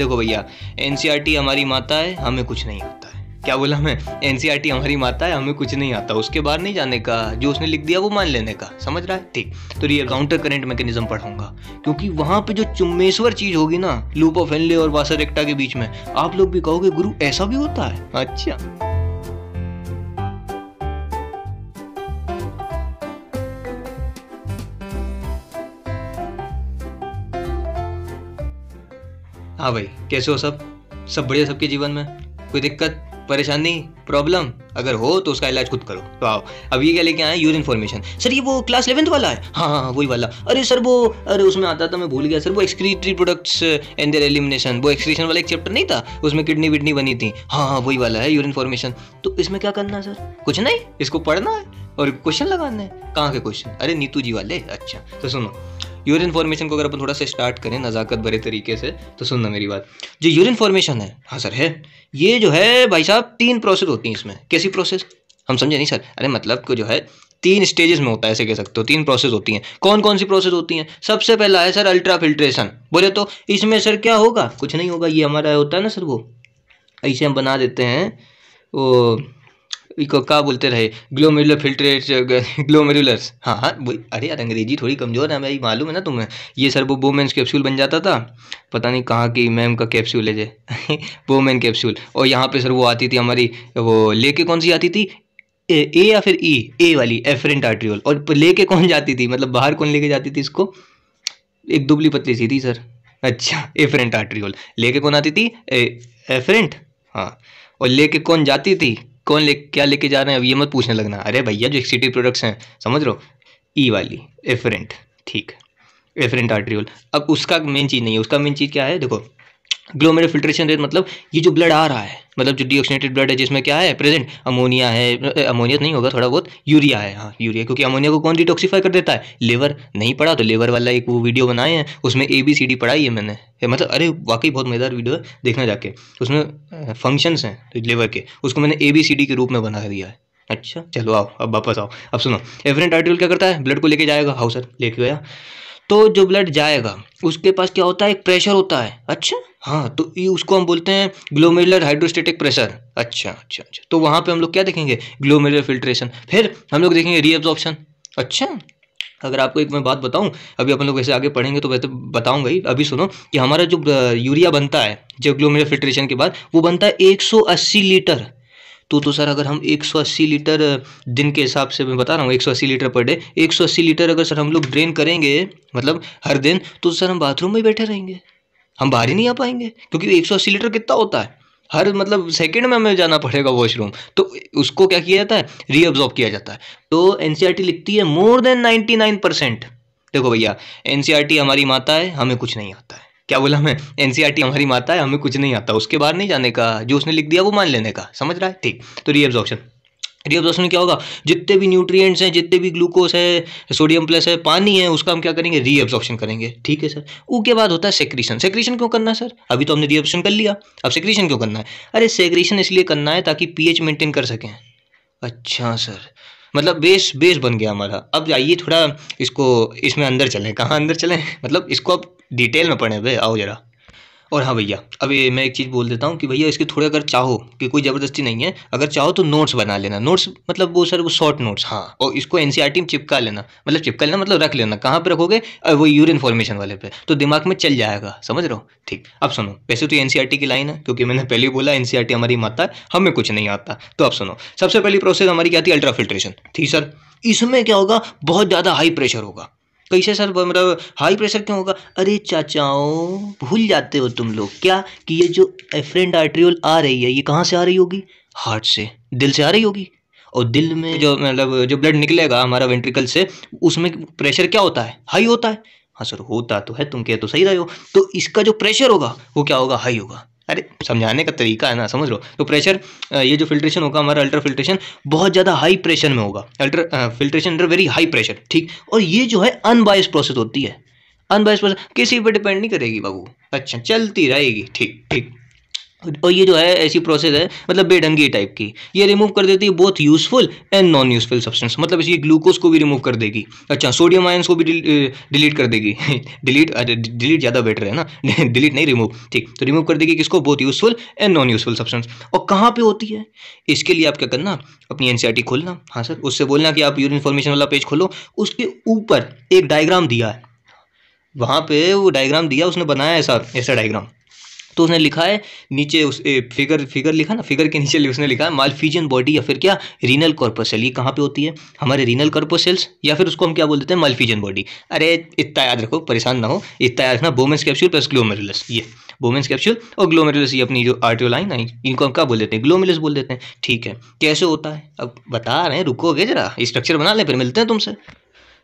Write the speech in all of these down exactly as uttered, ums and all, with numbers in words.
देखो भैया एनसीईआरटी हमारी माता है, हमें कुछ नहीं आता है। क्या बोला मैं? एनसीईआरटी हमारी माता है, हमें कुछ नहीं आता। उसके बाहर नहीं जाने का, जो उसने लिख दिया वो मान लेने का, समझ रहा है? ठीक, तो ये काउंटर करंट मैकेनिज्म पढ़ाऊंगा, क्योंकि वहां पे जो चुम्बेश्वर चीज होगी ना लूप ऑफ हेनले और वासा रेक्टा के बीच में, आप लोग भी कहोगे गुरु ऐसा भी होता है। अच्छा, हाँ भाई, कैसे हो सब? सब बढ़िया? सबके जीवन में कोई दिक्कत, परेशानी, प्रॉब्लम अगर हो तो उसका इलाज खुद करो। तो आओ, अब ये क्या लेके आए? Urine formation. सर ये वो क्लास इलेवेंथ वाला है? हाँ हाँ वही वाला। अरे सर वो, अरे उसमें आता था मैं भूल गया सर, वो excretory products and their elimination, वो एक्सक्रीशन वाला एक चैप्टर नहीं था, उसमें किडनी विडनी बनी थी। हाँ हाँ वही वाला है, यूरिन फॉर्मेशन। तो इसमें क्या करना है सर? कुछ नहीं, इसको पढ़ना है और क्वेश्चन लगाना है। कहाँ के क्वेश्चन? अरे नीतू जी वाले। अच्छा तो सुनो, यूरिन फॉर्मेशन को अगर अपन थोड़ा सा स्टार्ट करें नज़ाकत भरे तरीके से, तो सुनना मेरी बात, जो यूरिन फॉर्मेशन है, हाँ सर है, ये जो है भाई साहब तीन प्रोसेस होती हैं इसमें। कैसी प्रोसेस? हम समझे नहीं सर। अरे मतलब को जो है तीन स्टेजेस में होता है, ऐसे कह सकते हो, तीन प्रोसेस होती हैं। कौन कौन सी प्रोसेस होती हैं? सबसे पहला है सर अल्ट्रा फिल्ट्रेशन। बोले तो इसमें सर क्या होगा? कुछ नहीं होगा, ये हमारा होता है ना सर, वो ऐसे हम बना देते हैं, वो इको क्या बोलते रहे, ग्लोमेरुलर फिल्ट्रेट, ग्लोमेरुलर्स। हाँ हाँ वही। अरे यार अंग्रेजी थोड़ी कमज़ोर है भाई, मालूम है ना तुम्हें। ये सर वो बोमेन्स कैप्सूल बन जाता था, पता नहीं कहाँ की मैम का कैप्सूल है जे बोमेन कैप्सूल। और यहाँ पे सर वो आती थी हमारी, वो लेके कौन सी आती थी, ए, ए या फिर ई, ए वाली, एफरेंट आर्ट्रियोल। और लेके कौन जाती थी, मतलब बाहर कौन लेके जाती थी इसको? एक दुबली पतली सी थी सर। अच्छा, एफरेंट आर्ट्रियोल लेके कौन आती थी? एफरेंट। हाँ, और लेके कौन जाती थी? कौन ले, क्या लेके जा रहे हैं अब ये मत पूछने लगना। अरे भैया जो एक्सिटी प्रोडक्ट्स हैं, समझ रहो, ई वाली एफरेंट, ठीक, एफरेंट आर्ट्रियोल। अब उसका मेन चीज़ नहीं है, उसका मेन चीज़ क्या है? देखो ग्लोमेरुलर फिल्ट्रेशन रेट, मतलब ये जो ब्लड आ रहा है, मतलब जो डीऑक्सीनेटेड ब्लड है, जिसमें क्या है प्रेजेंट? अमोनिया है, अमोनिया नहीं होगा, थोड़ा बहुत यूरिया है। हाँ यूरिया, क्योंकि अमोनिया को कौन डिटॉक्सीफाई कर देता है? लीवर। नहीं पढ़ा तो लीवर वाला एक वो वीडियो बनाए हैं, उसमें ए बी सी डी पढ़ाई है मैंने, मतलब अरे वाकई बहुत मज़ेदार वीडियो है, देखना जाके। उसमें फंक्शंस हैं तो लीवर के, उसको मैंने ए बी सी डी के रूप में बना दिया है। अच्छा चलो आओ, अब वापस आओ, अब सुनो, एफरेंट आर्ट्रियोल क्या करता है? ब्लड को लेके जाएगा। हाँ सर लेके गया, तो जो ब्लड जाएगा उसके पास क्या होता है? एक प्रेशर होता है। अच्छा हाँ, तो ये उसको हम बोलते हैं ग्लोमेरुलर हाइड्रोस्टेटिक प्रेशर। अच्छा अच्छा अच्छा, तो वहाँ पे हम लोग क्या देखेंगे? Glomerular filtration. फिर हम लोग देखेंगे रीएब्जॉर्प्शन। अच्छा, अगर आपको एक मैं बात बताऊं, अभी अपन लोग वैसे आगे पढ़ेंगे तो वैसे बताऊंगा ही, अभी सुनो कि हमारा जो यूरिया बनता है जो ग्लोमेरुलर फिल्ट्रेशन के बाद, वो बनता है एक सौ अस्सी लीटर। तो तो सर अगर हम एक सौ अस्सी लीटर दिन के हिसाब से, मैं बता रहा हूँ एक सौ अस्सी लीटर पर डे, एक सौ अस्सी लीटर अगर सर हम लोग ड्रेन करेंगे मतलब हर दिन, तो सर हम बाथरूम में ही बैठे रहेंगे, हम बाहर ही नहीं आ पाएंगे, क्योंकि एक सौ अस्सी लीटर कितना होता है? हर मतलब सेकंड में हमें जाना पड़ेगा वॉशरूम। तो उसको क्या किया जाता है? रीअब्जॉर्ब किया जाता है। तो एनसीईआरटी लिखती है more than ninety nine percent. देखो भैया एनसीईआरटी हमारी माता है, हमें कुछ नहीं आता है। क्या बोला मैं? एनसीईआरटी हमारी माता है, हमें कुछ नहीं आता। उसके बाहर नहीं जाने का, जो उसने लिख दिया वो मान लेने का, समझ रहा है? ठीक, तो रीअब्जॉर्प्शन। रीअब्जॉर्प्शन क्या होगा? जितने भी न्यूट्रिएंट्स हैं, जितने भी ग्लूकोज है, सोडियम प्लस है, पानी है, उसका हम क्या करेंगे? रीअब्जॉर्प्शन करेंगे। ठीक है सर। उसके बाद होता है सेक्रीशन। सेक्रीशन क्यों करना है सर? अभी तो हमने रीअब्जॉर्प्शन कर लिया, अब सेक्रीशन क्यों करना है? अरे सेक्रीशन इसलिए करना है ताकि पीएच मेंटेन कर सकें। अच्छा सर, मतलब बेस बेस बन गया हमारा। अब आइए थोड़ा इसको, इसमें अंदर चलें। कहाँ अंदर चलें? मतलब इसको आप डिटेल में पढ़ें भाई, आओ जरा। और हाँ भैया, अब मैं एक चीज़ बोल देता हूँ कि भैया इसके थोड़े, अगर चाहो, कि कोई ज़बरदस्ती नहीं है, अगर चाहो तो नोट्स बना लेना। नोट्स मतलब वो सर वो शॉर्ट नोट्स। हाँ, और इसको एनसीईआरटी में चिपका लेना, मतलब चिपका लेना मतलब रख लेना। कहाँ पे रखोगे? वो यूरिन फॉर्मेशन वाले पे, तो दिमाग में चल जाएगा, समझ रहे हो? ठीक, अब सुनो, वैसे तो एनसीईआरटी की लाइन है, क्योंकि मैंने पहले ही बोला एनसीईआरटी हमारी माता है, हमें कुछ नहीं आता। तो अब सुनो, सबसे पहली प्रोसेस हमारी क्या थी? अल्ट्राफिल्ट्रेशन थी सर। इसमें क्या होगा? बहुत ज़्यादा हाई प्रेशर होगा। कैसे सर? मतलब हाई प्रेशर क्यों होगा? अरे चाचाओं, भूल जाते हो तुम लोग क्या कि ये जो एफरेंट आर्ट्रियोल आ रही है, ये कहाँ से आ रही होगी? हार्ट से, दिल से आ रही होगी। और दिल में जो मतलब जो ब्लड निकलेगा हमारा वेंट्रिकल से, उसमें प्रेशर क्या होता है? हाई होता है। हाँ सर होता तो है, तुम कह तो सही रहे हो। तो इसका जो प्रेशर होगा वो क्या होगा? हाई होगा। अरे समझाने का तरीका है ना, समझ लो। तो प्रेशर, ये जो फिल्ट्रेशन होगा हमारा अल्ट्रा फिल्ट्रेशन, बहुत ज़्यादा हाई प्रेशर में होगा। Ultra filtration under very high pressure, ठीक। और ये जो है अनबायस प्रोसेस होती है। अनबायस प्रोसेस किसी पे डिपेंड नहीं करेगी बाबू। अच्छा, चलती रहेगी, ठीक ठीक। और ये जो है ऐसी प्रोसेस है मतलब बेढंगी टाइप की, ये रिमूव कर देती है both useful and non useful substance. मतलब ये ग्लूकोज को भी रिमूव कर देगी, अच्छा सोडियम आयंस को भी डिलीट कर देगी डिलीट डिलीट ज़्यादा बेटर है ना डिलीट नहीं रिमूव, ठीक। तो रिमूव कर देगी किसको, both useful and non useful substance. और कहाँ पर होती है, इसके लिए आप क्या करना, अपनी एन सी आर टी खोलना, हाँ सर उससे बोलना कि आप यूरिन फॉर्मेशन वाला पेज खोलो, उसके ऊपर एक डायग्राम दिया है, वहाँ पर वो डायग्राम दिया उसने बनाया ऐसा ऐसा डायग्राम, तो उसने लिखा है नीचे उस ए, फिगर फिगर लिखा ना, फिगर के नीचे उसने लिखा है मालफीजियन बॉडी या फिर क्या रीनल कॉर्पस सेल। ये कहाँ पे होती है, हमारे रीनल कॉर्पस सेल्स या फिर उसको हम क्या बोल देते हैं, मालफीजियन बॉडी। अरे इतना याद रखो, परेशान ना हो, इतना याद रखना, बोमेंस कैप्सूल प्लस ग्लोमेरुलस, ये बोमेंस कैप्सूल और ग्लोमेरुलस, ये अपनी जो आर्टियोल लाइन है इनको हम क्या बोल देते हैं, ग्लोमेरुलस बोल देते हैं, ठीक है। कैसे होता है अब बता रहे हैं, रुकोगे जरा स्ट्रक्चर बना लें फिर मिलते हैं तुमसे।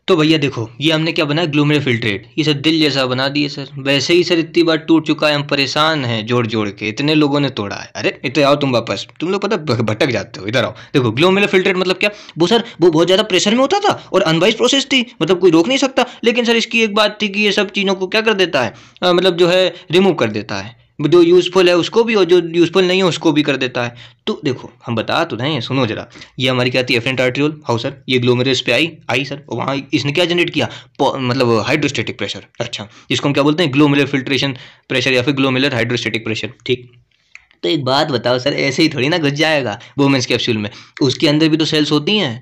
तो भैया देखो ये हमने क्या बनाया, ग्लोमेरुलर फिल्ट्रेट, ये सर दिल जैसा बना दिए सर, वैसे ही सर इतनी बार टूट चुका है, हम परेशान हैं जोड़ जोड़ के, इतने लोगों ने तोड़ा है। अरे इतने आओ तुम वापस, तुम लोग पता भटक जाते हो, इधर आओ। देखो ग्लोमेरुलर फिल्ट्रेट मतलब क्या, वो सर वो बहुत ज़्यादा प्रेशर में होता था और अनवाइज प्रोसेस थी, मतलब कोई रोक नहीं सकता, लेकिन सर इसकी एक बात थी कि ये सब चीज़ों को क्या कर देता है, आ, मतलब जो है रिमूव कर देता है, जो यूज़फुल है उसको भी और जो यूज़फुल नहीं है उसको भी कर देता है। तो देखो हम बता तो रहे हैं, सुनो जरा, ये हमारी क्या थी, एफरेंट आर्टेरियोल, हाँ सर ये ग्लोमेरुलस पे आई आई सर, और वहाँ इसने क्या जनरेट किया, मतलब हाइड्रोस्टेटिक प्रेशर, अच्छा इसको हम क्या बोलते हैं, ग्लोमेरुलर फिल्ट्रेशन प्रेशर या फिर ग्लोमेरुलर हाइड्रोस्टेटिक प्रेशर, ठीक। तो एक बात बताओ सर, ऐसे ही थोड़ी ना घुस जाएगा बोमेंस कैप्सूल में, उसके अंदर भी तो सेल्स होती हैं,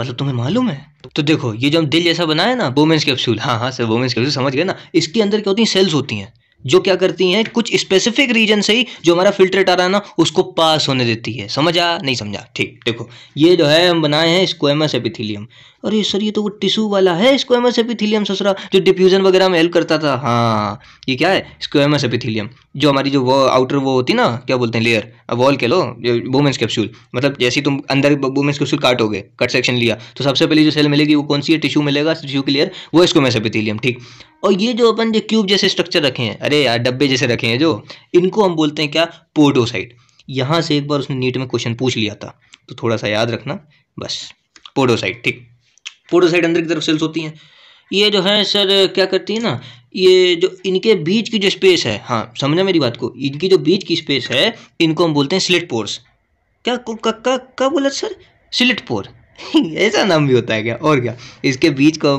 मतलब तुम्हें मालूम है। तो देखो ये जो हम दिल जैसा बनाया ना बोमेंस कैप्सूल, हाँ हाँ सर बोमेंस कैप्सूल समझ गए ना, इसके अंदर क्या होती हैं, सेल्स होती हैं जो क्या करती हैं, कुछ स्पेसिफिक रीजन से ही जो हमारा फिल्ट्रेट आ रहा है ना उसको पास होने देती है, समझा नहीं समझा, ठीक। देखो ये जो है हम बनाए हैं स्क्वेमस एपिथीलियम, अरे सर ये तो वो टिश्यू वाला है स्क्वेमस एपिथीलियम ससुरा जो डिफ्यूजन वगैरह में हेल्प करता था, हाँ ये क्या है स्क्वेमस एपिथीलियम, जो हमारी जो वो आउटर वो होती ना क्या बोलते हैं लेयर, वॉल कह लो, बोमेंस कैप्सूल, मतलब जैसे तुम अंदर बोमेंस कैप्सूल काटोगे, कट सेक्शन लिया तो सबसे पहले जो सेल मिलेगी वो कौन सी है, टिश्यू मिलेगा, टिश्यू की लेयर वो स्क्वेमस एपिथीलियम, ठीक। और ये जो अपन जो क्यूब जैसे स्ट्रक्चर रखे हैं, अरे यार डब्बे जैसे रखे हैं जो, इनको हम बोलते हैं क्या, पोडोसाइट। यहाँ से एक बार उसने नीट में क्वेश्चन पूछ लिया था तो थोड़ा सा याद रखना बस, पोडोसाइट, ठीक। पोडोसाइट अंदर की तरफ सेल्स होती हैं, ये जो है सर क्या करती है ना, ये जो इनके बीच की जो स्पेस है, हाँ समझना मेरी बात को, इनकी जो बीच की स्पेस है इनको हम बोलते हैं स्लिट पोर्स। क्या क्या बोला सर, स्लिट पोर, ऐसा नाम भी होता है क्या, और क्या, इसके बीच का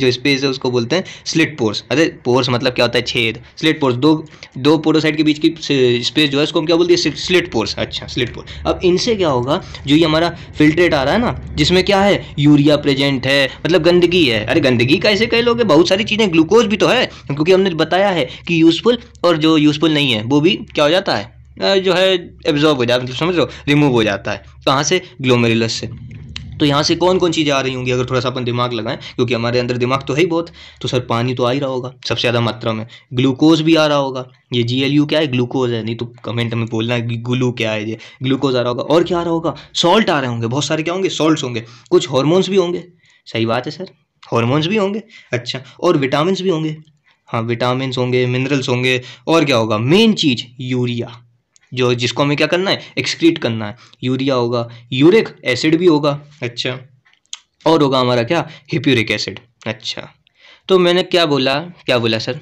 जो स्पेस है उसको बोलते हैं स्लिट पोर्स। अरे पोर्स मतलब क्या होता है, छेद, स्लिट पोर्स, दो दो पोडोसाइट के बीच की स्पेस जो है उसको हम क्या बोलते हैं, स्लिट पोर्स, अच्छा स्लिट पोर्स। अब इनसे क्या होगा, जो ये हमारा फिल्ट्रेट आ रहा है ना जिसमें क्या है, यूरिया प्रेजेंट है, मतलब गंदगी है, अरे गंदगी का ऐसे कह लोगे, बहुत सारी चीज़ें, ग्लूकोज भी तो है, क्योंकि हमने बताया है कि यूज़फुल और जो यूज़फुल नहीं है वो भी क्या हो जाता है, जो है एब्जॉर्ब हो जाता है, समझ लो रिमूव हो जाता है, कहाँ से, ग्लोमेरुलस से। तो यहाँ से कौन कौन चीज़ें आ रही होंगी, अगर थोड़ा सा अपन दिमाग लगाएं, क्योंकि हमारे अंदर दिमाग तो है ही बहुत, तो सर पानी तो आ ही रहा होगा सबसे ज़्यादा मात्रा में, ग्लूकोज भी आ रहा होगा, ये जी एल यू क्या है, ग्लूकोज है, नहीं तो कमेंट में बोलना है ग्लू क्या है, ये ग्लूकोज आ रहा होगा, और क्या आ रहा होगा, सॉल्ट आ रहे होंगे, बहुत सारे क्या होंगे, सॉल्ट्स होंगे, कुछ हॉर्मोन्स भी होंगे, सही बात है सर हॉर्मोन्स भी होंगे, अच्छा और विटामिन भी होंगे, हाँ विटामिन होंगे, मिनरल्स होंगे, और क्या होगा, मेन चीज़ यूरिया, जो जिसको हमें क्या करना है, एक्सक्रीट करना है, यूरिया होगा, यूरिक एसिड भी होगा, अच्छा और होगा हमारा क्या, हिप्यूरिक एसिड। अच्छा तो मैंने क्या बोला, क्या बोला सर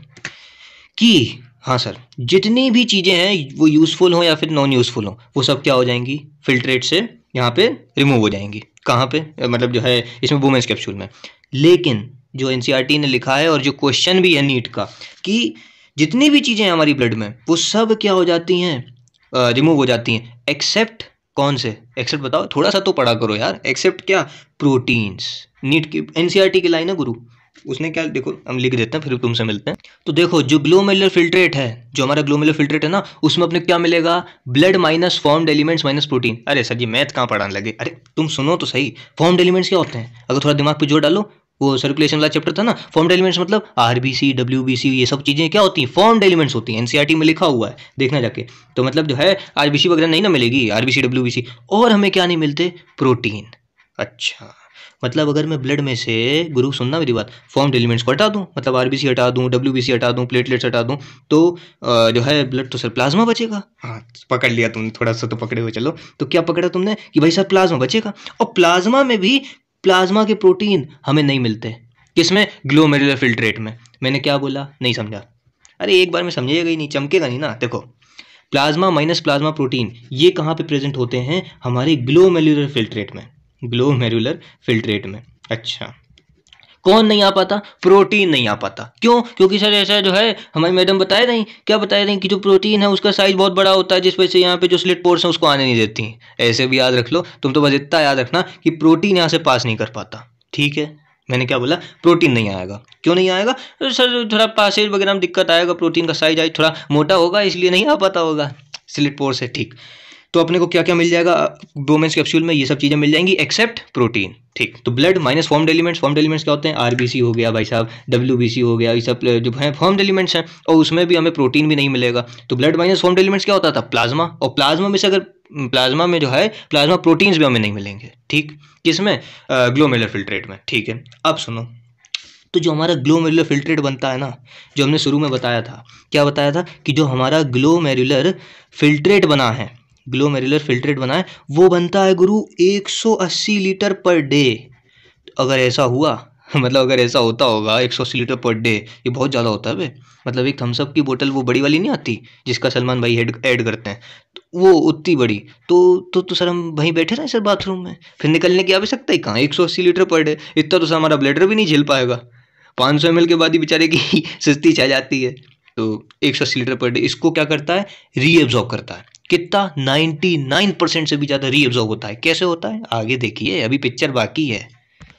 कि हाँ सर जितनी भी चीज़ें हैं वो यूज़फुल हो या फिर नॉन यूज़फुल हो वो सब क्या हो जाएंगी, फिल्ट्रेट से यहाँ पे रिमूव हो जाएंगी, कहाँ पे, मतलब जो है इसमें बोमेंस कैप्सूल में। लेकिन जो एन सी आर टी ने लिखा है और जो क्वेश्चन भी है नीट का कि जितनी भी चीज़ें हैं हमारी ब्लड में वो सब क्या हो जाती हैं, रिमूव uh, हो जाती हैं, एक्सेप्ट कौन से, एक्सेप्ट बताओ, थोड़ा सा तो पढ़ा करो यार, एक्सेप्ट क्या, प्रोटीन्स, नीट की एनसीईआरटी की लाइन है गुरु, उसने क्या, देखो हम लिख देते हैं फिर तुमसे मिलते हैं। तो देखो जो ग्लोमेरुलर फिल्ट्रेट है, जो हमारा ग्लोमेरुलर फिल्ट्रेट है ना उसमें अपने क्या मिलेगा, blood minus formed elements minus protein. अरे सर जी मैथ कहाँ पढ़ाने लगे, अरे तुम सुनो तो सही, फॉर्म्ड एलिमेंट्स क्या होते हैं, अगर थोड़ा दिमाग पर जोर डालो, वो सर्कुलेशन वाला चैप्टर था ना, फॉर्म्ड एलिमेंट्स मतलब आरबीसी, डब्ल्यूबीसी, ये सब चीज़ें क्या होती हैं, फॉर्म्ड एलिमेंट्स होती हैं, एनसीईआरटी में लिखा हुआ है देखना जाके, तो मतलब जो है आरबीसी वगैरह नहीं ना मिलेगी, आरबीसी डब्ल्यूबीसी, और हमें क्या नहीं मिलते, प्रोटीन। अच्छा मतलब अगर मैं ब्लड में से, गुरु सुनना मेरी बात, फॉर्म्ड एलिमेंट्स को हटा दूँ, मतलब आरबीसी हटा दूँ, डब्ल्यूबीसी हटा दूँ, प्लेटलेट्स हटा दूँ, तो जो है ब्लड तो सर प्लाज्मा बचेगा। हाँ पकड़ लिया तुमने, थोड़ा सा तो पकड़े हुए चलो, तो क्या पकड़ा तुमने कि भाई सर प्लाज्मा बचेगा, और प्लाज्मा में भी प्लाज्मा के प्रोटीन हमें नहीं मिलते, किसमें, ग्लोमेरुलर फिल्ट्रेट में। मैंने क्या बोला, नहीं समझा, अरे एक बार में समझिएगा ही नहीं, चमकेगा नहीं ना। देखो प्लाज्मा माइनस प्लाज्मा प्रोटीन, ये कहाँ पे प्रेजेंट होते हैं? हमारे ग्लोमेरुलर फिल्ट्रेट में, ग्लोमेरुलर फिल्ट्रेट में। अच्छा, कौन नहीं आ पाता? प्रोटीन नहीं आ पाता। क्यों? क्योंकि सर ऐसा जो है हमारी मैडम बताए नहीं, क्या बताए नहीं कि जो प्रोटीन है उसका साइज बहुत बड़ा होता है, जिस वजह से यहाँ पे जो स्लिट पोर्स हैं उसको आने नहीं देती। ऐसे भी याद रख लो, तुम तो बस इतना याद रखना कि प्रोटीन यहाँ से पास नहीं कर पाता। ठीक है, मैंने क्या बोला? प्रोटीन नहीं आएगा। क्यों नहीं आएगा? तो सर थोड़ा पासेज वगैरह में दिक्कत आएगा, प्रोटीन का साइज आज थोड़ा मोटा होगा इसलिए नहीं आ पाता होगा, स्लिट पोर्स है। ठीक, तो अपने को क्या क्या मिल जाएगा बोमेंस कैप्सूल में? ये सब चीज़ें मिल जाएंगी एक्सेप्ट प्रोटीन। ठीक, तो blood minus formed elements, formed elements क्या होते हैं? आरबीसी हो गया भाई साहब, डब्ल्यूबीसी हो गया, ये सब जो है फॉर्म्ड एलिमेंट्स हैं, और उसमें भी हमें प्रोटीन भी नहीं मिलेगा। तो ब्लड माइनस फॉर्म्ड एलिमेंट्स क्या होता था? प्लाज्मा, और प्लाज्मा में से अगर प्लाज्मा में जो है प्लाज्मा प्रोटीन्स भी हमें नहीं मिलेंगे। ठीक, किसमें? ग्लोमेरुलर फिल्ट्रेट में। ठीक है, अब सुनो, तो जो हमारा ग्लोमेरुलर फिल्ट्रेट बनता है ना, जो हमने शुरू में बताया था, क्या बताया था कि जो हमारा ग्लोमेरुलर फिल्ट्रेट बना है, ग्लोमेरुलर फिल्ट्रेट बनाए, वो बनता है गुरु एक सौ अस्सी लीटर पर डे। अगर ऐसा हुआ, मतलब अगर ऐसा होता होगा एक सौ अस्सी लीटर पर डे, ये बहुत ज़्यादा होता है बे। मतलब एक थम्सअप की बोतल वो बड़ी वाली नहीं आती जिसका सलमान भाई हेड ऐड करते हैं, तो वो उतनी बड़ी। तो तो तो सर हम वहीं बैठे रहें सर बाथरूम में, फिर निकलने की आवश्यकता ही कहाँ? एक सौ अस्सी लीटर पर डे, इतना तो सर हमारा ब्लैडर भी नहीं झेल पाएगा। पाँच सौ एम एल के बाद ही बेचारे की सुस्ती छा जाती है। तो एक सौ अस्सी लीटर पर डे इसको क्या करता है? रीएब्जॉर्ब करता है। कितना? निन्यानवे परसेंट से भी ज़्यादा रीएब्जॉर्ब होता है। कैसे होता है आगे देखिए, अभी पिक्चर बाकी है।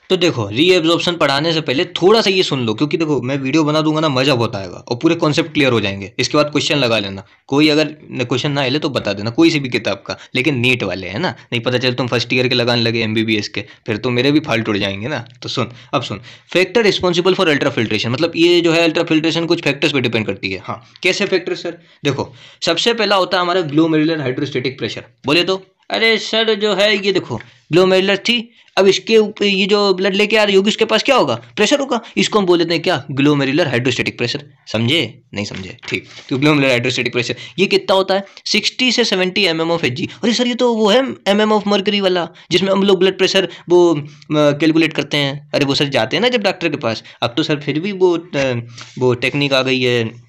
तो देखो, रीएब्जॉर्प्शन पढ़ाने से पहले थोड़ा सा ये सुन लो, क्योंकि देखो मैं वीडियो बना दूंगा ना, मज़ा बहुत आएगा और पूरे कॉन्सेप्ट क्लियर हो जाएंगे। इसके बाद क्वेश्चन लगा लेना, कोई अगर क्वेश्चन ना आए तो बता देना, कोई सी भी किताब का, लेकिन नीट वाले है ना, नहीं पता चले तुम फर्स्ट ईयर के लगाने लगे एमबीबीएस के, फिर तो मेरे भी फाल टूट जाएंगे ना। तो सुन, अब सुन, फैक्टर रिस्पॉन्सिबल फॉर अल्ट्राफिल्ट्रेशन, मतलब ये जो है अल्ट्राफिल्ट्रेशन कुछ फैक्टर्स पर डिपेंड करती है। हाँ, कैसे फैक्टर सर? देखो, सबसे पहला होता है हमारा ग्लोमेरुलर हाइड्रोस्टेटिक प्रेशर। बोले तो अरे सर जो है ये देखो ग्लोमेरुलर थी, अब इसके ऊपर ये जो ब्लड लेके आ रही होगी उसके पास क्या होगा? प्रेशर होगा। इसको हम बोल देते हैं क्या? Glomerular hydrostatic pressure. समझे? नहीं समझे? ठीक, तो ग्लोमेरुलर हाइड्रोस्टेटिक प्रेशर ये कितना होता है? साठ से सत्तर एमएम ऑफ एचजी। अरे सर ये तो वो है एमएम ऑफ मर्करी वाला जिसमें हम लोग ब्लड प्रेशर वो कैलकुलेट करते हैं। अरे वो सर जाते हैं ना जब डॉक्टर के पास, अब तो सर फिर भी वो वो टेक्निक आ गई है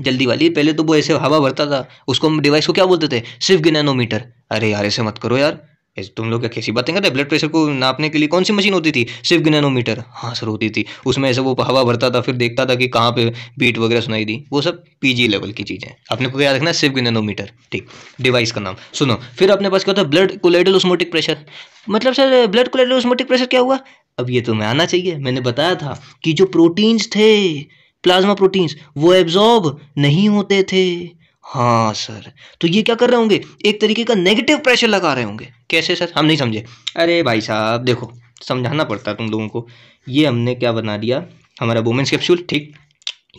जल्दी वाली, पहले तो वो ऐसे हवा भरता था, उसको हम डिवाइस को क्या बोलते थे? स्फिग्मोनोमीटर। अरे यार ऐसे मत करो यार, ऐसे तुम लोग क्या कैसी बातें करते? ब्लड प्रेशर को नापने के लिए कौन सी मशीन होती थी? स्फिग्मोनोमीटर। हाँ सर होती थी, उसमें ऐसे वो हवा भरता था, फिर देखता था कि कहाँ पे बीट वगैरह सुनाई दी, वो सब पीजी लेवल की चीज़ें। अपने को याद रखना स्फिग्मोनोमीटर, ठीक, डिवाइस का नाम। सुनो, फिर अपने पास क्या होता है? Blood colloidal osmotic pressure. मतलब sir blood colloidal osmotic pressure क्या हुआ? अब ये तुम्हें आना चाहिए, मैंने बताया था कि जो प्रोटीन्स थे, प्लाज्मा प्रोटीन्स, वो एब्जॉर्ब नहीं होते थे। हाँ सर, तो ये क्या कर रहे होंगे? एक तरीके का नेगेटिव प्रेशर लगा रहे होंगे। कैसे सर? हम नहीं समझे। अरे भाई साहब देखो, समझाना पड़ता है तुम लोगों को। ये हमने क्या बना दिया? हमारा बोमेंस कैप्सूल। ठीक,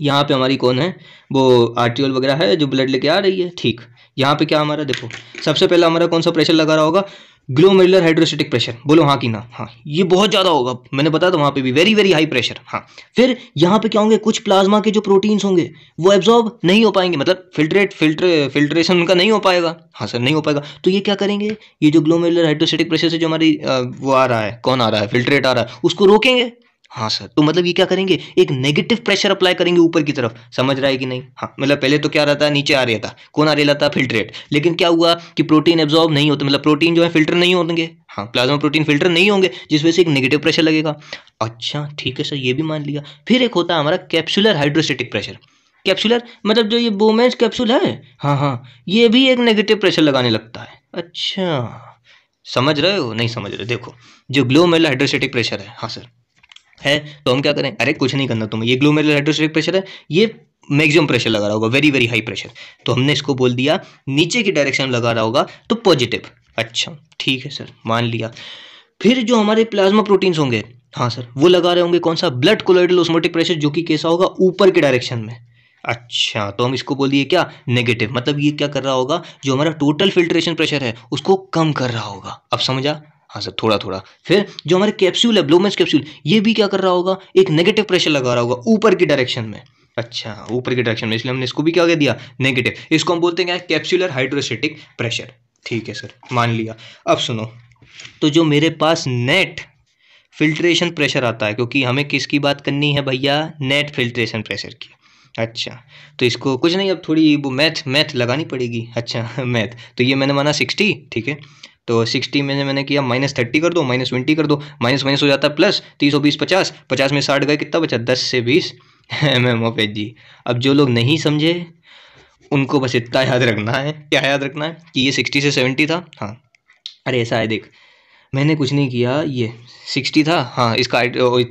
यहाँ पे हमारी कौन है? वो आर्टियोल वगैरह है जो ब्लड लेके आ रही है। ठीक, यहाँ पे क्या हमारा देखो, सबसे पहला हमारा कौन सा प्रेशर लगा रहा होगा? Glomerular hydrostatic pressure. बोलो हाँ कि ना? हाँ, ये बहुत ज़्यादा होगा, मैंने बताया था वहाँ पे भी, वेरी वेरी हाई प्रेशर। हाँ, फिर यहाँ पे क्या होंगे? कुछ प्लाज्मा के जो प्रोटीन्स होंगे वो एब्जॉर्ब नहीं हो पाएंगे, मतलब फिल्ट्रेट फिल्टर फिल्ट्रेशन उनका नहीं हो पाएगा। हाँ सर नहीं हो पाएगा, तो ये क्या करेंगे? ये जो ग्लोमेरुलर हाइड्रोस्टेटिक प्रेशर से जो हमारी वो आ रहा है, कौन आ रहा है? फिल्ट्रेट आ रहा है, उसको रोकेंगे। हाँ सर, तो मतलब ये क्या करेंगे? एक नेगेटिव प्रेशर अप्लाई करेंगे ऊपर की तरफ। समझ रहा है कि नहीं? हाँ, मतलब पहले तो क्या रहता है? नीचे आ रहा था, कौन आ रहा था? फिल्ट्रेट। लेकिन क्या हुआ कि प्रोटीन एब्जॉर्ब नहीं होते, मतलब प्रोटीन जो है फिल्टर नहीं होंगे। हाँ, प्लाज्मा प्रोटीन फिल्टर नहीं होंगे, जिस वजह से एक नेगेटिव प्रेशर लगेगा। अच्छा ठीक है सर, ये भी मान लिया। फिर एक होता है हमारा कैप्सुलर हाइड्रोस्टेटिक प्रेशर। कैप्सुलर मतलब जो ये बोमेंस कैप्सूल है, हाँ हाँ, ये भी एक नेगेटिव प्रेशर लगाने लगता है। अच्छा समझ रहे हो? नहीं समझ रहे? देखो, जो ग्लोमेरुलर हाइड्रोस्टेटिक प्रेशर है, हाँ सर है, तो हम क्या करें? अरे कुछ नहीं करना तुम्हें, ये ग्लोमेरुलर हाइड्रोस्टेटिक प्रेशर है, ये मैक्सिमम प्रेशर लगा रहा होगा, वेरी वेरी हाई प्रेशर, तो हमने इसको बोल दिया नीचे की डायरेक्शन लगा रहा होगा, तो पॉजिटिव। अच्छा ठीक है सर, मान लिया। फिर जो हमारे प्लाज्मा प्रोटीन्स होंगे, हाँ सर, वो लगा रहे होंगे कौन सा? ब्लड कोलाइडल ऑस्मोटिक प्रेशर, जो कि कैसा होगा? ऊपर के डायरेक्शन में। अच्छा, तो हम इसको बोलिए क्या? नेगेटिव। मतलब ये क्या कर रहा होगा? जो हमारा टोटल फिल्ट्रेशन प्रेशर है उसको कम कर रहा होगा। अब समझा? हाँ सर, थोड़ा थोड़ा। फिर जो हमारे कैप्सूल है, ब्लोमेंस कैप्सूल, ये भी क्या कर रहा होगा? एक नेगेटिव प्रेशर लगा रहा होगा ऊपर की डायरेक्शन में। अच्छा, ऊपर की डायरेक्शन में, इसलिए हमने इसको भी क्या कह दिया? नेगेटिव। इसको हम बोलते हैं क्या? Capsular hydrostatic pressure. ठीक है सर, मान लिया। अब सुनो, तो जो मेरे पास नेट फिल्ट्रेशन प्रेशर आता है, क्योंकि हमें किसकी बात करनी है भैया? नेट फिल्ट्रेशन प्रेशर की। अच्छा तो इसको कुछ नहीं, अब थोड़ी वो मैथ मैथ लगानी पड़ेगी। अच्छा मैथ, तो ये मैंने माना सिक्सटी, ठीक है, तो सिक्सटी में मैंने किया माइनस थर्टी कर दो, माइनस ट्वेंटी कर दो, माइनस माइनस हो जाता है प्लस, तीस हो बीस पचास, पचास में साठ गए, कितना बचा दस से बीस एमएमओपी जी। अब जो लोग नहीं समझे उनको बस इतना याद रखना है, क्या याद रखना है कि ये सिक्सटी से सेवेंटी था। हाँ अरे ऐसा है, देख मैंने कुछ नहीं किया, ये सिक्सटी था, हाँ इसका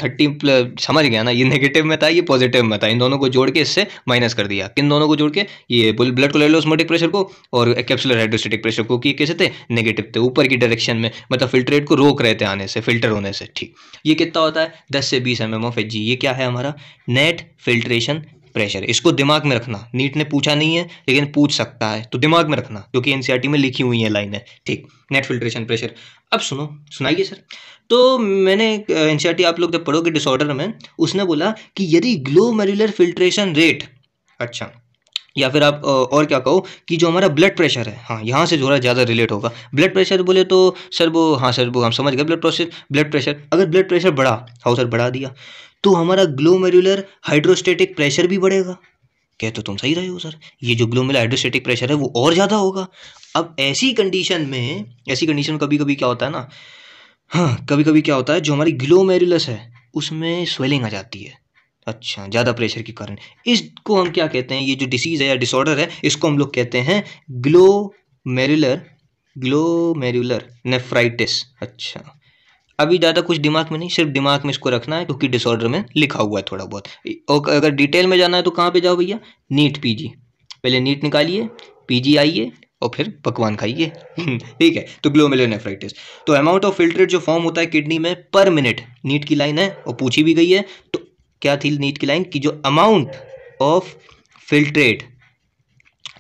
थर्टी प्लस, समझ गया ना, ये नेगेटिव में था ये पॉजिटिव में था, इन दोनों को जोड़ के इससे माइनस कर दिया, किन दोनों को जोड़ के, ये ब्लड कोलोरेल ऑस्मोटिक प्रेशर को और कैप्सुलर हाइड्रोस्टेटिक प्रेशर को, कि कैसे थे नेगेटिव थे, ऊपर की डायरेक्शन में, मतलब फिल्ट्रेट को रोक रहे थे आने से, फिल्टर होने से, ठीक। ये कितना होता है दस से बीस M M of H G, ये क्या है हमारा नेट फिल्ट्रेशन प्रेशर। इसको दिमाग में रखना, नीट ने पूछा नहीं है लेकिन पूछ सकता है तो दिमाग में रखना, क्योंकि एनसीईआरटी में लिखी हुई है लाइन है, ठीक, नेट फिल्ट्रेशन प्रेशर। अब सुनो, सुनाइए सर। तो मैंने एनसीईआरटी आप लोग जब पढ़ोगे डिसऑर्डर में, उसने बोला कि यदि ग्लोमेरुलर फिल्ट्रेशन रेट, अच्छा या फिर आप और क्या कहो कि जो हमारा ब्लड प्रेशर है, हाँ यहाँ से थोड़ा ज़्यादा रिलेट होगा, ब्लड प्रेशर बोले तो सर वो, हाँ सर वो हम समझ गए, ब्लड प्रोसेस ब्लड प्रेशर, अगर ब्लड प्रेशर बढ़ा, हाँ सर बढ़ा दिया, तो हमारा ग्लोमेरुलर हाइड्रोस्टेटिक प्रेशर भी बढ़ेगा। कह तो तुम सही रहे हो सर, ये जो ग्लोमेरुलर हाइड्रोस्टेटिक प्रेशर है वो और ज़्यादा होगा। अब ऐसी कंडीशन में, ऐसी कंडीशन कभी कभी क्या होता है ना, हाँ कभी कभी क्या होता है, जो हमारी ग्लोमेरुलस है उसमें स्वेलिंग आ जाती है, अच्छा ज़्यादा प्रेशर के कारण, इसको हम क्या कहते हैं, ये जो डिसीज़ है या डिसऑर्डर है इसको हम लोग कहते हैं ग्लोमेरुलर ग्लोमेरुलर नेफ्राइटिस। अच्छा अभी ज़्यादा कुछ दिमाग में नहीं, सिर्फ दिमाग में इसको रखना है क्योंकि डिसऑर्डर में लिखा हुआ है थोड़ा बहुत, और अगर डिटेल में जाना है तो कहाँ पे जाओ भैया, नीट पीजी, पहले नीट निकालिए, पीजी आइए और फिर पकवान खाइए ठीक है। तो ग्लोमेरुलर नेफ्राइटिस, तो अमाउंट ऑफ फिल्ट्रेट जो फॉर्म होता है किडनी में पर मिनट, नीट की लाइन है और पूछी भी गई है, तो क्या थी नीट की लाइन की जो अमाउंट ऑफ फिल्ट्रेट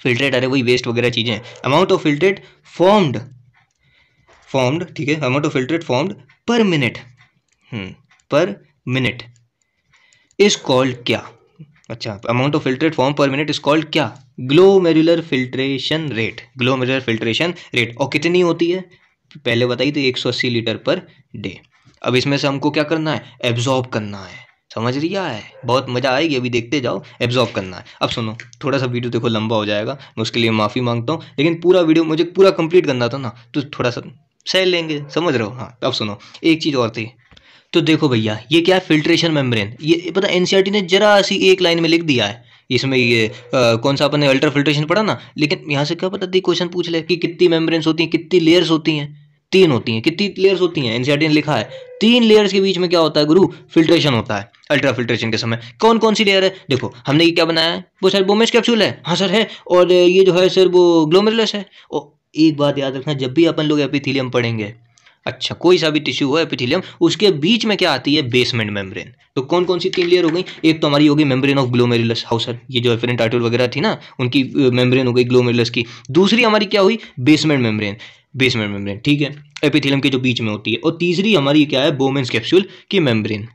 फिल्ट्रेट अरे वही वेस्ट वगैरह चीज़ें, amount of filtrate formed formed ठीक है, amount of filtrate formed per minute per minute is called क्या, अच्छा amount of filtrate form per minute is called क्या, glomerular filtration rate, glomerular filtration rate. और कितनी होती है पहले बताइए, तो एक सौ अस्सी लीटर पर डे। अब इसमें से हमको क्या करना है, एब्जॉर्ब करना है, समझ रही है, बहुत मज़ा आएगी, अभी देखते जाओ, एब्जॉर्ब करना है। अब सुनो, थोड़ा सा वीडियो देखो लंबा हो जाएगा, मैं उसके लिए माफ़ी मांगता हूँ, लेकिन पूरा वीडियो मुझे पूरा कंप्लीट करना था ना, तो थोड़ा सा सह लेंगे, समझ रहे हो। हाँ अब सुनो, एक चीज़ और थी, तो देखो भैया ये क्या है फिल्ट्रेशन मेम्ब्रेन, ये पता एनसीईआरटी ने जरा सी एक लाइन में लिख दिया है इसमें, ये आ, कौन सा अपन ने अल्ट्रा फिल्ट्रेशन पढ़ा ना, लेकिन यहाँ से क्या पता थी क्वेश्चन पूछ ले कि कितनी मेम्ब्रेन्स होती हैं, कितनी लेयर्स होती हैं, तीन होती हैं, कितनी लेयर्स होती हैं, एनसीईआरटी ने लिखा है तीन लेयर्स के बीच में क्या होता है गुरु, फिल्ट्रेशन होता है अल्ट्रा फिल्ट्रेशन के समय। कौन कौन सी लेयर है, देखो हमने ये क्या बनाया है, वो सर बोमेंस कैप्सूल है, हाँ सर है, और ये जो है सर वो ग्लोमेरुलस है। और एक बात याद रखना, जब भी अपन लोग एपिथेलियम पढ़ेंगे, अच्छा कोई सा भी टिश्यू हो एपिथेलियम, उसके बीच में क्या आती है बेसमेंट मेम्ब्रेन। तो कौन कौन सी तीन लेयर हो गई, एक तो हमारी होगी membrane of glomerulus, how sir ये जो एफरेंट आर्टेरियोल वगैरह थी ना उनकी मेम्ब्रेन हो गई ग्लोमेरुलस की, दूसरी हमारी क्या हुई बेसमेंट मेम्ब्रेन, बेसमेंट मेम्ब्रेन ठीक है एपिथेलियम के जो बीच में होती है, और तीसरी हमारी क्या है बोमेंस कैप्सूल की मेम्ब्रेन।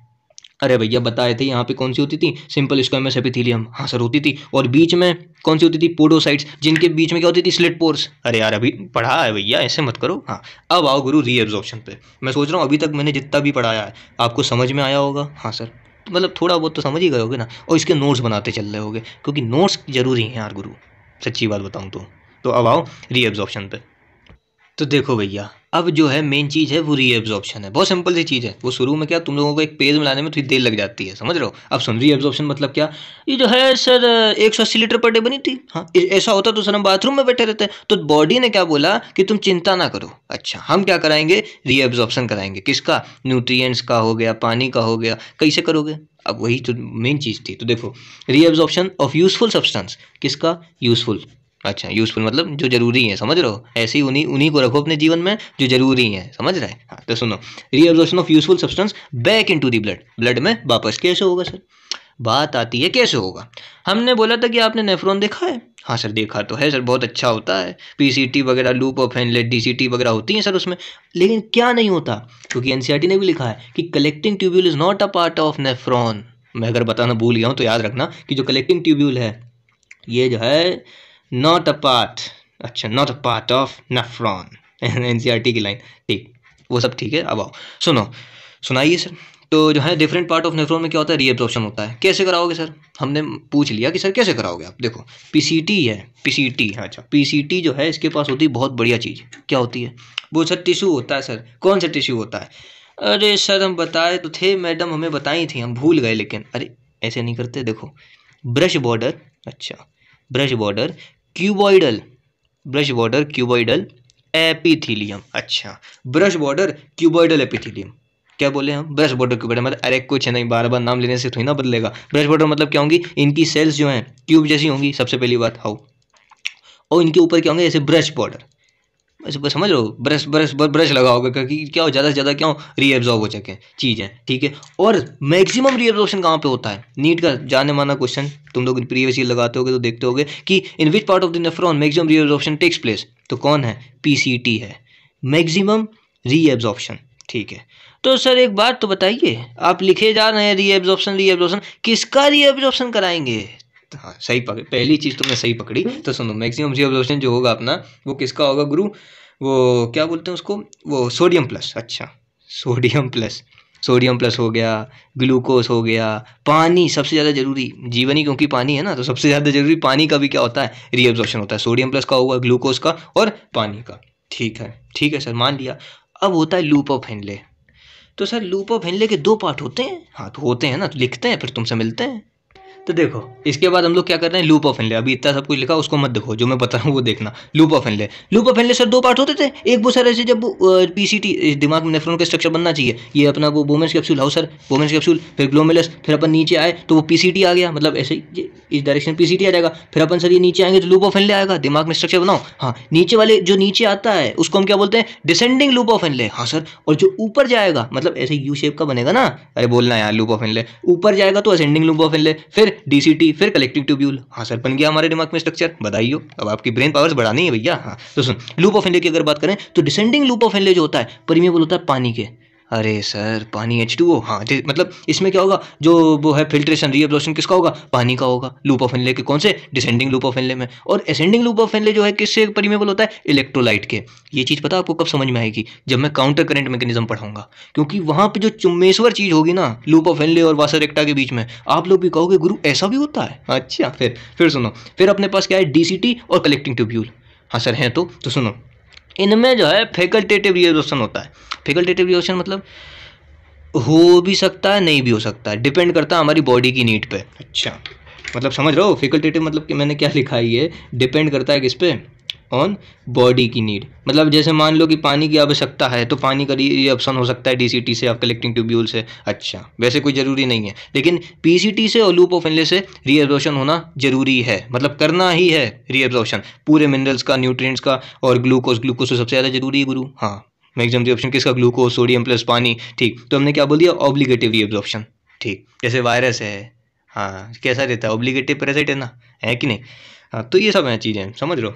अरे भैया बताए थे यहाँ पे कौन सी होती थी, सिंपल स्क्वेमस एपिथेलियम, हाँ सर होती थी, और बीच में कौन सी होती थी पोडोसाइट्स, जिनके बीच में क्या होती थी स्लिट पोर्स। अरे यार अभी पढ़ा है भैया, ऐसे मत करो। हाँ अब आओ गुरु रीएब्जॉर्प्शन पे, मैं सोच रहा हूँ अभी तक मैंने जितना भी पढ़ाया है आपको समझ में आया होगा, हाँ सर मतलब थोड़ा बहुत तो समझ ही गए होगे ना, और इसके नोट्स बनाते चल रहे होगे क्योंकि नोट्स जरूरी हैं यार गुरु, सच्ची बात बताऊँ तो। तो अब आओ रीएब्जॉर्प्शन पे, तो देखो भैया अब जो है मेन चीज़ है वो रीएब्जॉर्प्शन है, बहुत सिंपल सी चीज़ है, वो शुरू में क्या तुम लोगों को एक पेज में लाने में थोड़ी देर लग जाती है, समझ रहे हो। अब सुन रीएब्जॉर्प्शन मतलब क्या, ये जो है सर एक सौ अस्सी लीटर पर डे बनी थी, हाँ ऐसा होता तो सर हम बाथरूम में बैठे रहते, तो बॉडी ने क्या बोला कि तुम चिंता ना करो, अच्छा हम क्या कराएंगे रीएब्जॉर्प्शन कराएंगे, किसका, न्यूट्रिएंट्स का हो गया, पानी का हो गया, कैसे करोगे, अब वही तो मेन चीज़ थी। तो देखो रीएब्जॉर्प्शन ऑफ यूजफुल सब्सटेंस, किसका यूजफुल, अच्छा यूजफुल मतलब जो जरूरी है, समझ रहे हो, ऐसे ही उन्हीं उन्हीं को रखो अपने जीवन में जो जरूरी है, समझ रहे हैं। हाँ तो सुनो reabsorption of useful substance back into the blood, blood में वापस कैसे होगा सर, बात आती है कैसे होगा, हमने बोला था कि आपने नेफ्रॉन देखा है, हाँ सर देखा तो है सर बहुत अच्छा होता है, पीसीटी वगैरह लूप ऑफ हेनले डीसीटी वगैरह होती है सर उसमें, लेकिन क्या नहीं होता क्योंकि एनसीईआरटी ने भी लिखा है कि collecting tubule is not a part of nephron. मैं अगर बताना भूल गया हूँ तो याद रखना कि जो कलेक्टिंग ट्यूब्यूल है ये जो है Not a part, अच्छा not a part of nephron, NCERT की लाइन, ठीक वो सब ठीक है। अब आओ सुनो, सुनाइए सर। तो जो है डिफरेंट पार्ट ऑफ नेफ्रॉन में क्या होता है, रीएब्जॉर्प्शन होता है। कैसे कराओगे सर, हमने पूछ लिया कि सर कैसे कराओगे आप। देखो पीसीटी है, पीसीटी है, अच्छा पीसीटी जो है इसके पास होती है बहुत बढ़िया चीज़। क्या होती है वो सर, टिश्यू होता है। सर कौन सा टिश्यू होता है? अरे सर हम बताए तो थे, मैडम हमें बताई थी, हम भूल गए। लेकिन अरे ऐसे नहीं करते, देखो ब्रश बॉर्डर, अच्छा brush border cuboidal, brush border cuboidal epithelium. अच्छा ब्रश बॉर्डर क्यूबॉइडल एपिथीलियम, क्या बोले हम, ब्रश बॉर्डर क्यूबॉइडल। मतलब अरे कुछ है नहीं, बार बार नाम लेने से थोड़ी ना बदलेगा। ब्रश बॉर्डर मतलब क्या होंगी, इनकी सेल्स जो हैं क्यूब जैसी होंगी सबसे पहली बात, हाउ, और इनके ऊपर क्या होंगे ऐसे ब्रश बॉर्डर, समझ लो ब्रश ब्रश ब्रश लगाओगे क्योंकि क्या हो, ज़्यादा से ज़्यादा क्या हो रीएब्जॉर्ब हो सके चीज़ें, ठीक है। और मैक्सिमम रीएब्जॉर्प्शन कहाँ पे होता है, नीट का जाने माना क्वेश्चन, तुम लोग प्रीवियस ईयर लगाते होगे तो देखते होगे कि in which part of the nephron maximum reabsorption takes place. तो कौन है, पीसीटी है, मैक्सिमम रीएब्जॉर्प्शन, ठीक है। तो सर एक बात तो बताइए, आप लिखे जा रहे हैं रीएब्जॉर्प्शन रीएब्जॉर्प्शन, किसका रीएब्जॉर्प्शन कराएंगे? हाँ सही पकड़, पहली चीज़ तुमने सही पकड़ी। तो सुनो, मैक्सिमम रीएब्जॉर्प्शन जो होगा अपना वो किसका होगा गुरु, वो क्या बोलते हैं उसको, वो सोडियम प्लस, अच्छा सोडियम प्लस, सोडियम प्लस हो गया, ग्लूकोज हो गया, पानी सबसे ज़्यादा जरूरी, जीवन ही क्योंकि पानी है ना, तो सबसे ज़्यादा जरूरी पानी का भी क्या होता है रीएब्जॉर्प्शन होता है। सोडियम प्लस का होगा, ग्लूकोज का और पानी का, ठीक है ठीक है सर मान लिया। अब होता है लूप ऑफ हेनले। तो सर लूप ऑफ हेनले के दो पार्ट होते हैं, हाँ तो होते हैं ना, तो लिखते हैं फिर तुमसे मिलते हैं। तो देखो इसके बाद हम लोग क्या कर रहे हैं, लूप ऑफ हेनले। अभी इतना सब कुछ लिखा उसको मत देखो, जो मैं बता रहा हूँ वो देखना। Loop of Henle, loop of Henle sir दो पार्ट होते थे। एक वो सर ऐसे, जब पीसीटी दिमाग में नेफ्रॉन का स्ट्रक्चर बनना चाहिए, ये अपना वो Bowman's capsule, how sir Bowman's capsule, फिर ग्लोमेरुलस, फिर अपन नीचे आए तो वो पीसीटी आ गया, मतलब ऐसे ही इस डायरेक्शन पीसीटी आ जाएगा। फिर अपन सर ये नीचे आएंगे तो लूप ऑफ हेनले आएगा, दिमाग में स्ट्रक्चर बनाओ। हाँ नीचे वाले जो नीचे आता है उसको हम क्या बोलते हैं, डिसेंडिंग लूप ऑफ हेनले। हाँ सर, और जो ऊपर जाएगा मतलब ऐसे यू शेप का बनेगा ना, अरे बोलना यार, लूप ऑफ हेनले ऊपर जाएगा तो असेंडिंग लूप ऑफ हेनले, फिर डीसीटी, फिर कलेक्टिंग ट्यूब्यूल। हाँ सर बन गया हमारे दिमाग में स्ट्रक्चर, बधाइयो, अब आपकी ब्रेन पावर्स बढ़ानी है भैया। हाँ तो सुन, लूप ऑफ हेनले की अगर बात करें तो डिसेंडिंग लूप ऑफ हेनले जो होता है परमिएबल होता है पानी के। अरे सर पानी एच टू ओ, हाँ मतलब इसमें क्या होगा, जो वो है फिल्ट्रेशन रीएब्जॉर्प्शन किसका होगा, पानी का होगा। लूप ऑफ हेनले के कौन से, डिसेंडिंग लूप ऑफ हेनले में। और असेंडिंग लूप ऑफ हेनले जो है किससे परमिएबल होता है, इलेक्ट्रोलाइट के। ये चीज़ पता आपको कब समझ में आएगी, जब मैं काउंटर करंट मैकेनिज्म पढ़ाऊंगा, क्योंकि वहाँ पे जो चुम्बेश्वर चीज़ होगी ना लूप ऑफ हेनले और वासा रेक्टा के बीच में, आप लोग भी कहोगे गुरु ऐसा भी होता है। अच्छा फिर फिर सुनो, फिर अपने पास क्या है, डीसीटी और कलेक्टिंग ट्यूब्यूल। हाँ सर हैं तो तो सुनो, इनमें जो है फैकल्टेटिव रीएब्जॉर्प्शन होता है। फैकल्टेटिव रीएब्जॉर्प्शन मतलब हो भी सकता है नहीं भी हो सकता है, डिपेंड करता है हमारी बॉडी की नीड पे। अच्छा मतलब समझ रहे हो, फैकल्टेटिव मतलब कि मैंने क्या लिखा है, ये डिपेंड करता है किस पे, ऑन बॉडी की नीड। मतलब जैसे मान लो कि पानी की आवश्यकता है तो पानी का रीएब्जॉर्प्शन हो सकता है डीसीटी से या कलेक्टिंग ट्यूब्यूल से। अच्छा वैसे कोई ज़रूरी नहीं है, लेकिन पीसीटी से और लूप ऑफ हेनले से रीएब्जॉर्प्शन होना जरूरी है, मतलब करना ही है रीएब्जॉर्प्शन पूरे मिनरल्स का, न्यूट्रिएंट्स का और ग्लूकोज। ग्लूकोज तो सबसे ज़्यादा जरूरी है गुरु, हाँ मैक्सिमम रीएब्जॉर्प्शन किसका, ग्लूकोज, सोडियम प्लस पानी, ठीक। तो हमने क्या बोल दिया, ऑब्लिगेटिव रीएब्जॉर्प्शन, ठीक। जैसे वायरस है, हाँ कैसा रहता है, ऑब्लिगेटिव पैरासाइट है ना, है कि नहीं, हाँ तो ये सब हैं चीज़ें, समझ लो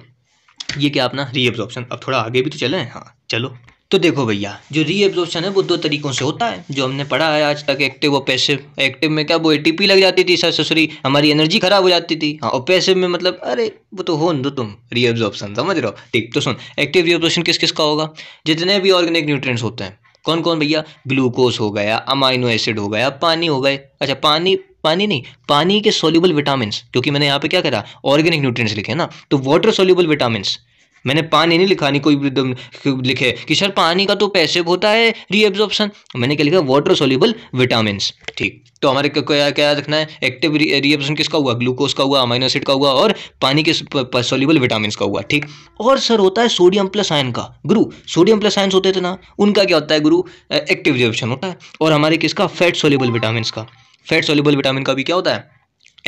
ये क्या अपना रीएब्जॉर्प्शन। अब थोड़ा आगे भी तो चलें, हाँ चलो। तो देखो भैया जो रीएब्जॉर्प्शन है वो दो तरीकों से होता है, जो हमने पढ़ा है आज तक, एक्टिव और पैसिव। एक्टिव में क्या, वो एटीपी लग जाती थी सर ससुरी, हमारी एनर्जी खराब हो जाती थी। हाँ, और पैसिव में मतलब अरे वो तो हो दो तुम रीएब्जॉर्प्शन, समझ रहे हो, ठीक। तो सुन, एक्टिव रीएब्जॉर्प्शन किस किस का होगा, जितने भी ऑर्गेनिक न्यूट्रिएंट्स होते हैं, कौन कौन भैया, ग्लूकोज हो गया, अमाइनो एसिड हो गया, पानी हो गए, अच्छा पानी पानी नहीं पानी के सोल्यूबल विटामिन्स, क्योंकि मैंने यहाँ पे क्या करा, ऑर्गेनिक न्यूट्रिएंट्स लिखे ना, तो वाटर सोल्यूबल विटामिन्स, मैंने पानी नहीं लिखा, नहीं कोई लिखे कि सर पानी का तो पैसिव होता है रीएब्जॉर्प्शन, मैंने क्या लिखा, वाटर सोल्यूबल विटामिन्स, ठीक। तो हमारे क्या क्या, क्या रखना है, एक्टिव रीएब्जॉर्प्शन किसका हुआ, ग्लूकोज का हुआ, अमाइनो एसिड का हुआ और पानी के सोल्यूबल विटामिन्स का हुआ, ठीक। और सर होता है सोडियम प्लस आयन का गुरु, सोडियम प्लस आयन होते थे ना, उनका क्या होता है गुरु, एक्टिव रीएब्जॉर्प्शन होता है। और हमारे किसका, फैट सोल्यूबल विटामिन्स का, फैट सोल्यूबल विटामिन का भी क्या होता है,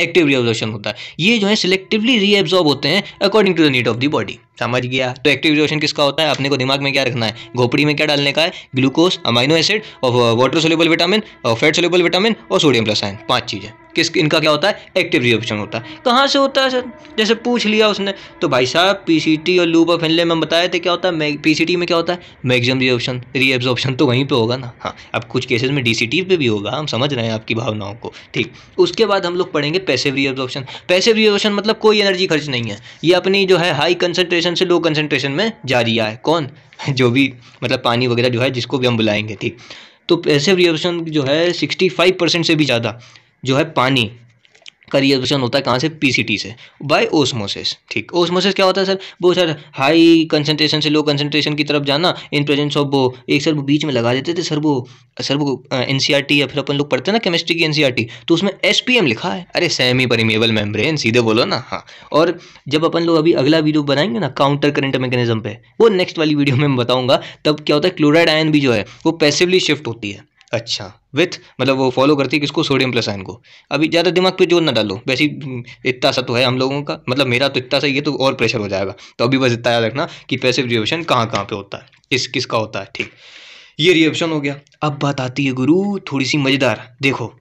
एक्टिव रीएब्जॉर्प्शन होता है। ये जो है सिलेक्टिवली रीएब्जॉर्ब होते हैं according to the need of the body, समझ गया। तो एक्टिव रीएब्जॉर्प्शन किसका होता है, अपने को दिमाग में क्या रखना है, घोपड़ी में क्या डालने का है, ग्लूकोज, अमाइनो एसिड और वाटर सोल्यूबल विटामिन और फैट सोल्यूबल विटामिन और सोडियम प्लस आयन, पांच चीज़ें किस इनका क्या होता है, एक्टिव रीएब्जॉर्प्शन होता है। कहाँ से होता है सर, जैसे पूछ लिया उसने, तो भाई साहब पीसीटी और लूप ऑफ हेनले में बताए थे क्या होता है, पीसीटी में क्या होता है मैक्सिमम रीएब्जॉर्प्शन, रीएब्जॉर्प्शन तो वहीं पे होगा ना। हाँ अब कुछ केसेस में डीसीटी पे भी होगा, हम समझ रहे हैं आपकी भावनाओं को, ठीक। उसके बाद हम लोग पढ़ेंगे पैसिव रीएब्जॉर्प्शन। पैसिव रीएब्जॉर्प्शन मतलब कोई एनर्जी खर्च नहीं है, ये अपनी जो है हाई कंसंट्रेशन से लो कंसंट्रेशन में जा रही है, कौन, जो भी मतलब पानी वगैरह जो है जिसको भी हम बुलाएंगे, ठीक। तो पैसिव रिएब्जॉर्प्शन जो है सिक्सटी फाइव परसेंट से भी ज़्यादा जो है पानी का रिएब्जॉर्प्शन होता है कहाँ से, पीसीटी से, बाय ओस्मोसिस। ठीक, ओस्मोसिस क्या होता है सर? वो सर हाई कंसंट्रेशन से लो कंसंट्रेशन की तरफ जाना इन प्रेजेंस ऑफ वो एक सर वो बीच में लगा देते थे सर वो सर वो एनसीईआरटी या फिर अपन लोग पढ़ते हैं ना केमिस्ट्री की एनसीईआरटी, तो उसमें एसपीएम लिखा है। अरे सेमी परमिएबल मेम्ब्रेन, सीधे बोलो ना। हाँ, और जब अपन लोग अभी अगला वीडियो बनाएंगे ना काउंटर करंट मैकेनिज्म पे, वो नेक्स्ट वाली वीडियो में मैं बताऊँगा, तब क्या होता है क्लोराइड आयन भी जो है वो पैसिवली शिफ्ट होती है। अच्छा, विथ मतलब वो फॉलो करती है किसको, सोडियम प्लस आयन को। अभी ज़्यादा दिमाग पे जोर ना डालो, वैसे इतना सा तो है हम लोगों का, मतलब मेरा तो इतना सा, ये तो और प्रेशर हो जाएगा। तो अभी बस इतना याद रखना कि पैसिव रिएब्जॉर्प्शन कहाँ कहाँ पे होता है, किस किस का होता है। ठीक, ये रिएब्जॉर्प्शन हो गया। अब बात आती है गुरु थोड़ी सी मज़ेदार। देखो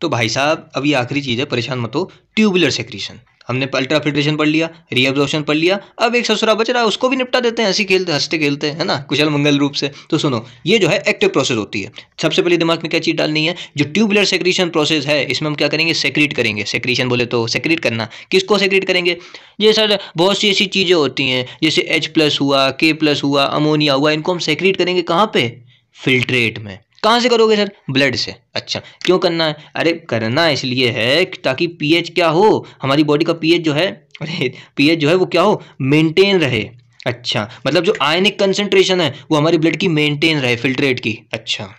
तो भाई साहब अभी आखिरी चीज़ है, परेशान मत हो। ट्यूबुलर सेक्रीशन, हमने अल्ट्राफिल्ट्रेशन पढ़ लिया, रिएब्जॉर्प्शन पढ़ लिया, अब एक ससुरा बच रहा है उसको भी निपटा देते हैं, हंसी खेलते हंसते खेलते है ना, कुशल मंगल रूप से। तो सुनो, ये जो है एक्टिव प्रोसेस होती है। सबसे पहले दिमाग में क्या चीज़ डालनी है, जो ट्यूबुलर सेक्रीशन प्रोसेस है इसमें हम क्या करेंगे, सेक्रीट करेंगे। सेक्रीशन बोले तो सेक्रीट करना, किसको सेक्रीट करेंगे? ये सर बहुत सी ऐसी चीज़ें होती हैं जैसे एच प्लस हुआ, के प्लस हुआ, अमोनिया हुआ, इनको हम सेक्रीट करेंगे कहाँ पर, फिल्ट्रेट में। कहाँ से करोगे सर? ब्लड से। अच्छा, क्यों करना है? अरे करना इसलिए है ताकि पीएच क्या हो, हमारी बॉडी का पीएच जो है, अरे पीएच जो है वो क्या हो, मेंटेन रहे। अच्छा, मतलब जो आयनिक कंसंट्रेशन है वो हमारी ब्लड की मेंटेन रहे, फिल्ट्रेट की। अच्छा,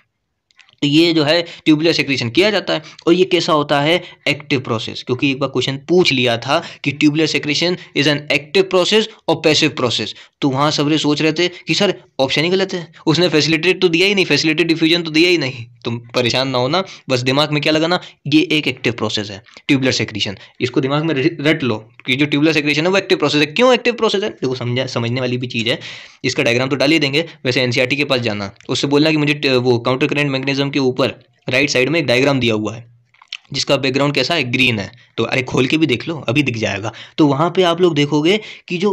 तो ये जो है ट्यूबुलर सेक्रीशन किया जाता है। और ये कैसा होता है, एक्टिव प्रोसेस, क्योंकि एक बार क्वेश्चन पूछ लिया था कि tubular secretion is an active process और पैसिव प्रोसेस। तो वहाँ सबरे सोच रहे थे कि सर ऑप्शन ही गलत है, उसने फैसिलिटेट तो दिया ही नहीं, फैसिलिटेट डिफ्यूजन तो दिया ही नहीं। तुम परेशान ना होना, बस दिमाग में क्या लगाना, ये एक एक्टिव प्रोसेस है ट्यूबुलर सेक्रीशन, इसको दिमाग में रट लो कि जो ट्यूबुलर सेक्रीशन है वो एक्टिव प्रोसेस है। क्यों एक्टिव प्रोसेस है, देखो समझा, समझने वाली भी चीज़ है। इसका डायग्राम तो डाल ही देंगे, वैसे एनसीईआरटी के पास जाना, उससे बोलना कि मुझे वो काउंटर करंट मैकेनिज्म के ऊपर राइट साइड में एक डायग्राम दिया हुआ है जिसका बैकग्राउंड कैसा है, ग्रीन है। तो अरे खोल के भी देख लो, अभी दिख जाएगा। तो वहां पे आप लोग देखोगे कि जो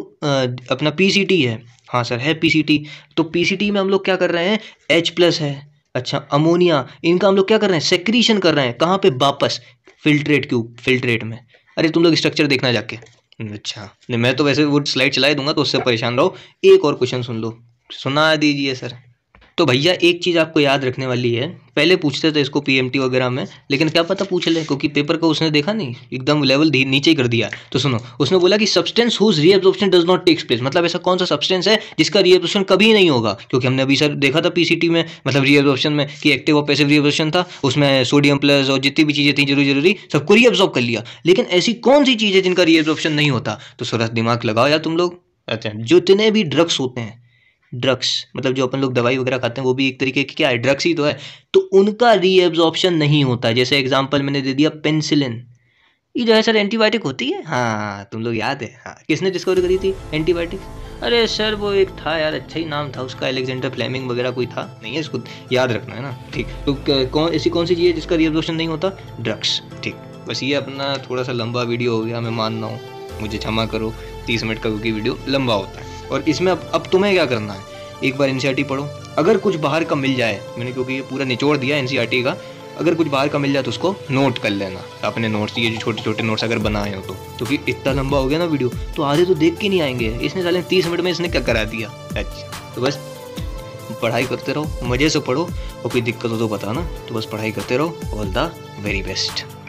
अपना पीसीटी है, हाँ सर है पीसीटी, तो पीसीटी में हम लोग क्या कर रहे हैं, एच प्लस है, अच्छा अमोनिया, इनका हम लोग क्या कर रहे हैं, सेक्रीशन कर रहे हैं। कहाँ पे, वापस फिल्ट्रेट के ऊपर, फिल्ट्रेट में। अरे तुम लोग स्ट्रक्चर देखना जाके। अच्छा नहीं, मैं तो वैसे वो स्लाइड चला दूंगा, तो उससे परेशान रहो। एक और क्वेश्चन सुन लो, सुना दीजिए सर। तो भैया एक चीज़ आपको याद रखने वाली है, पहले पूछते थे इसको पीएमटी वगैरह में, लेकिन क्या पता पूछ ले, क्योंकि पेपर का उसने देखा नहीं, एकदम लेवल नीचे ही कर दिया। तो सुनो, उसने बोला कि substance whose reabsorption does not takes place, मतलब ऐसा कौन सा सब्सटेंस है जिसका रीएब्जॉर्प्शन कभी नहीं होगा। क्योंकि हमने अभी सर देखा था पीसीटी में, मतलब रीएब्जॉर्प्शन में, कि एक्टिव और पैसिव रीएब्जॉर्प्शन था, उसमें सोडियम प्लस और जितनी भी चीज़ें थी जरूरी जरूरी सबको रीएब्जॉर्ब कर लिया। लेकिन ऐसी कौन सी चीज़ है जिनका रीएब्जॉर्प्शन नहीं होता? तो सर दिमाग लगाओ यार तुम लोग। अच्छा, जितने भी ड्रग्स होते हैं, ड्रग्स मतलब जो अपन लोग दवाई वगैरह खाते हैं वो भी एक तरीके की क्या है, ड्रग्स ही तो है, तो उनका रीएब्जॉर्प्शन नहीं होता। जैसे एग्जांपल मैंने दे दिया पेनिसिलिन, ये जो है सर एंटीबायोटिक होती है। हाँ तुम लोग याद है, हाँ किसने डिस्कवर करी थी एंटीबायोटिक? अरे सर वो एक था यार, अच्छा ही नाम था उसका, एलेक्जेंडर फ्लेमिंग वगैरह कोई था, नहीं है, इसको याद रखना है ना। ठीक, तो कौन ऐसी कौन सी चीज़ है जिसका रीएब्जॉर्प्शन नहीं होता, ड्रग्स। ठीक, बस ये अपना थोड़ा सा लंबा वीडियो हो गया, मैं मानना हूँ, मुझे क्षमा करो, तीस मिनट का क्योंकि वीडियो लंबा होता है। और इसमें अब अब तुम्हें क्या करना है, एक बार एनसीईआरटी पढ़ो, अगर कुछ बाहर का मिल जाए, मैंने क्योंकि ये पूरा निचोड़ दिया एनसीईआरटी का, अगर कुछ बाहर का मिल जाए तो उसको नोट कर लेना अपने नोट्स, ये जो छोटे छोटे नोट्स अगर बनाए हो तो, क्योंकि इतना लंबा हो गया ना वीडियो, तो आधे तो देख के नहीं आएंगे, इसने साले तीस मिनट में इसने क्या करा दिया। अच्छा, तो बस पढ़ाई करते रहो, मज़े से पढ़ो, और कोई दिक्कत हो तो बताना। तो बस पढ़ाई करते रहो, ऑल द वेरी बेस्ट।